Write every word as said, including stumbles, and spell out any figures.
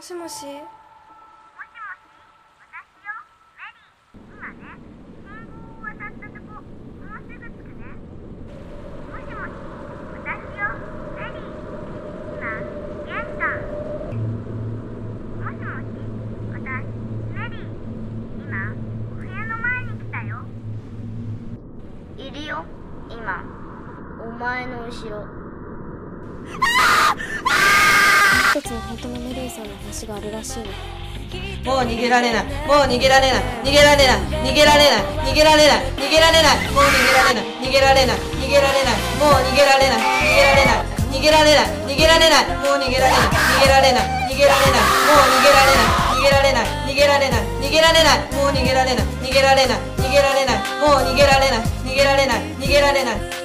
もしもし。もしもし、私よ、メリー。今ね、信号を渡ったとこ、もうすぐ着くね。もしもし、私よ、メリー。今、玄関。もしもし、私、メリー。今、お部屋の前に来たよ。いるよ、今。お前の後ろ。ああ！一つの本当のメリーさんの話があるらしいの。もう逃げられない、もう逃げられない、逃げられない、逃げられない、逃げられない、逃げられない、もう逃げられない、逃げられない、もう逃げられない、逃げられない、逃げられない、もう逃げられない、逃げられない、逃げられない、もう逃げられない、逃げられない、逃げられない、逃げられない、もう逃げられない、逃げられない、逃げられない、もう逃げられない、逃げられない、逃げられない。